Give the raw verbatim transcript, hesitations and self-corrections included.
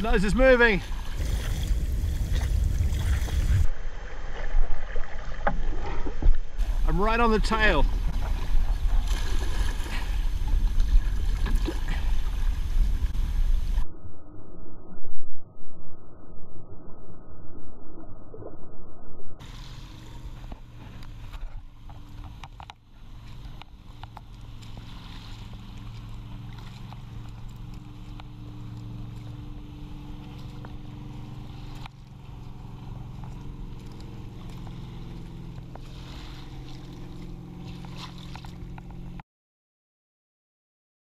The nose is moving. I'm right on the tail.